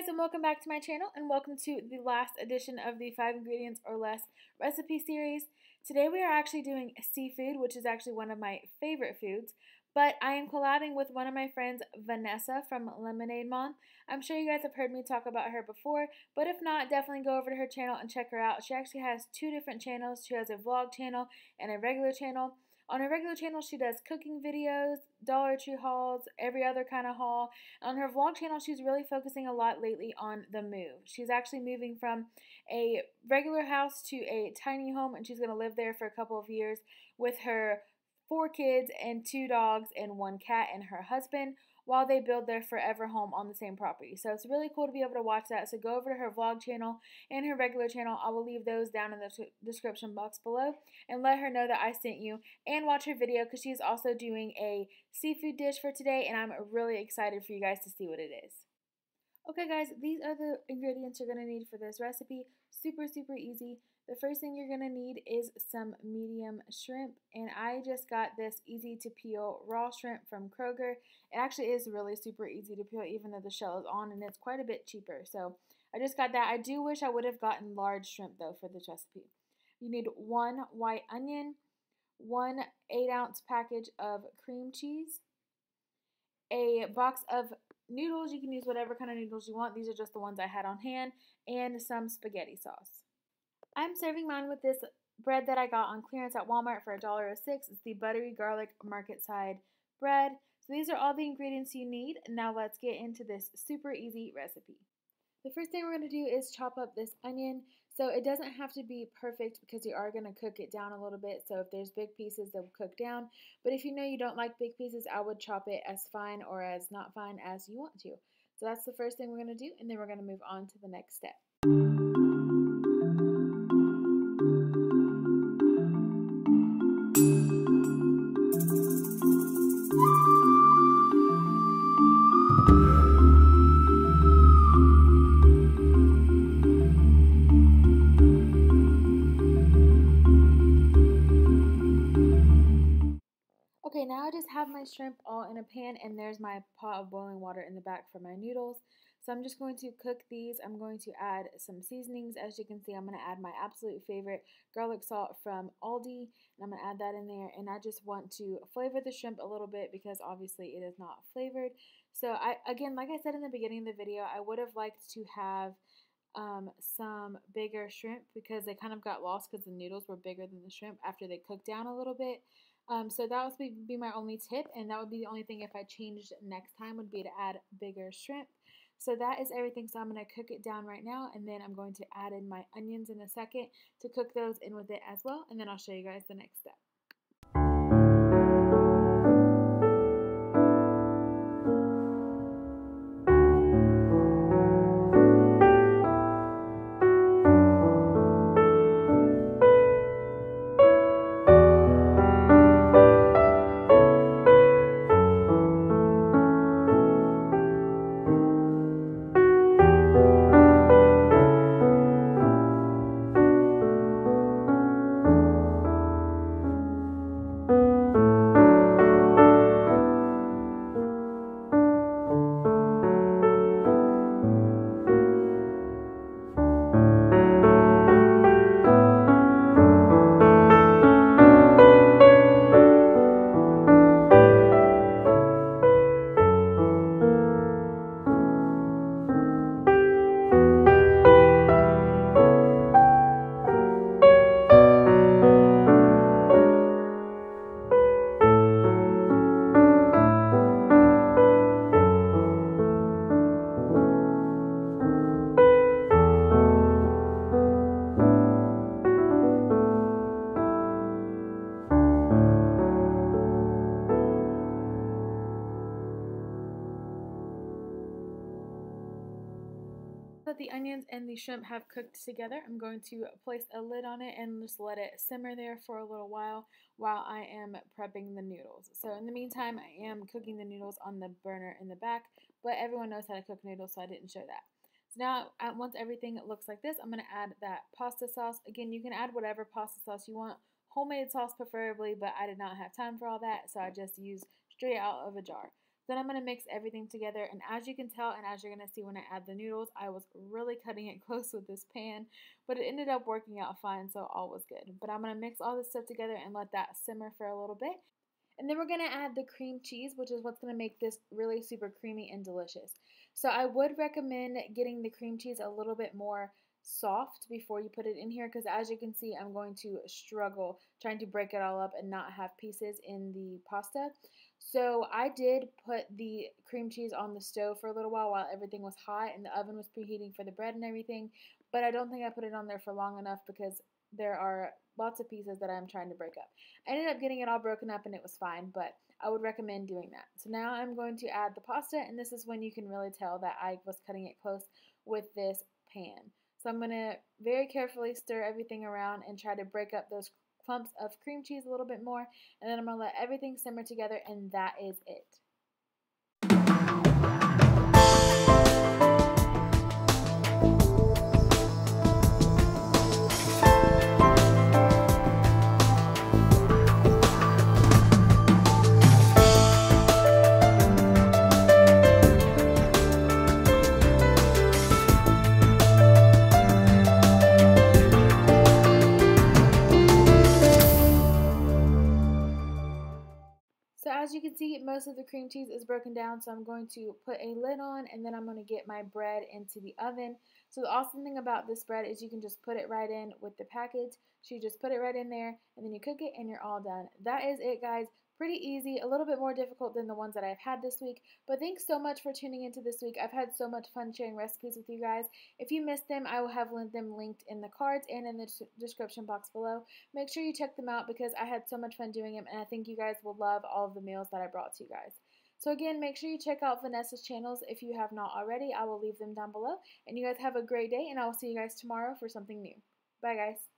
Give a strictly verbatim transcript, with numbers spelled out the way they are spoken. guys, and welcome back to my channel, and welcome to the last edition of the five ingredients or less recipe series. Today we are actually doing seafood, which is actually one of my favorite foods, but I am collabing with one of my friends, Vanessa from Lemonade Mom. I'm sure you guys have heard me talk about her before, but if not, definitely go over to her channel and check her out. She actually has two different channels. She has a vlog channel and a regular channel. On her regular channel, she does cooking videos, Dollar Tree hauls, every other kind of haul. On her vlog channel, she's really focusing a lot lately on the move. She's actually moving from a regular house to a tiny home, and she's going to live there for a couple of years with her four kids and two dogs and one cat and her husband while they build their forever home on the same property. So it's really cool to be able to watch that. So go over to her vlog channel and her regular channel. I will leave those down in the description box below, and let her know that I sent you, and watch her video because she's also doing a seafood dish for today, and I'm really excited for you guys to see what it is. Okay guys, these are the ingredients you're going to need for this recipe. Super, super easy. The first thing you're going to need is some medium shrimp, and I just got this easy to peel raw shrimp from Kroger. It actually is really super easy to peel even though the shell is on, and it's quite a bit cheaper. So I just got that. I do wish I would have gotten large shrimp though for this recipe. You need one white onion, one eight ounce package of cream cheese, a box of noodles. You can use whatever kind of noodles you want. These are just the ones I had on hand, and some spaghetti sauce. I'm serving mine with this bread that I got on clearance at Walmart for a dollar oh six. It's the buttery garlic market side bread. So these are all the ingredients you need. Now let's get into this super easy recipe. The first thing we're going to do is chop up this onion. So it doesn't have to be perfect because you are going to cook it down a little bit. So if there's big pieces, they'll cook down. But if you know you don't like big pieces, I would chop it as fine or as not fine as you want to. So that's the first thing we're going to do, and then we're going to move on to the next step. Okay, now I just have my shrimp all in a pan, and there's my pot of boiling water in the back for my noodles. So I'm just going to cook these. I'm going to add some seasonings. As you can see, I'm going to add my absolute favorite garlic salt from Aldi, and I'm going to add that in there. And I just want to flavor the shrimp a little bit because obviously it is not flavored. So I, again, like I said in the beginning of the video, I would have liked to have um, some bigger shrimp because they kind of got lost because the noodles were bigger than the shrimp after they cooked down a little bit. Um, so that would be my only tip, and that would be the only thing if I changed next time would be to add bigger shrimp. So that is everything. So I'm going to cook it down right now, and then I'm going to add in my onions in a second to cook those in with it as well, and then I'll show you guys the next step. That the onions and the shrimp have cooked together, I'm going to place a lid on it and just let it simmer there for a little while while I am prepping the noodles. So in the meantime, I am cooking the noodles on the burner in the back, but everyone knows how to cook noodles, so I didn't show that. So now once everything looks like this, I'm going to add that pasta sauce. Again, you can add whatever pasta sauce you want, homemade sauce preferably, but I did not have time for all that, so I just used straight out of a jar. Then I'm going to mix everything together, and as you can tell and as you're going to see when I add the noodles, I was really cutting it close with this pan, but it ended up working out fine, so all was good. But I'm going to mix all this stuff together and let that simmer for a little bit. And then we're going to add the cream cheese, which is what's going to make this really super creamy and delicious. So I would recommend getting the cream cheese a little bit more soft before you put it in here, because as you can see, I'm going to struggle trying to break it all up and not have pieces in the pasta. So I did put the cream cheese on the stove for a little while while everything was hot and the oven was preheating for the bread and everything, but I don't think I put it on there for long enough because there are lots of pieces that I'm trying to break up. I ended up getting it all broken up and it was fine, but I would recommend doing that. So now I'm going to add the pasta, and this is when you can really tell that I was cutting it close with this pan. So I'm going to very carefully stir everything around and try to break up those clumps of cream cheese a little bit more, and then I'm going to let everything simmer together, and that is it. As you can see, most of the cream cheese is broken down, so I'm going to put a lid on, and then I'm going to get my bread into the oven. So the awesome thing about this bread is you can just put it right in with the package. So you just put it right in there, and then you cook it, and you're all done. That is it, guys. Pretty easy, a little bit more difficult than the ones that I've had this week, but thanks so much for tuning into this week. I've had so much fun sharing recipes with you guys. If you missed them, I will have them linked in the cards and in the description box below. Make sure you check them out because I had so much fun doing them, and I think you guys will love all of the meals that I brought to you guys. So again, make sure you check out Vanessa's channels if you have not already. I will leave them down below, and you guys have a great day, and I will see you guys tomorrow for something new. Bye, guys.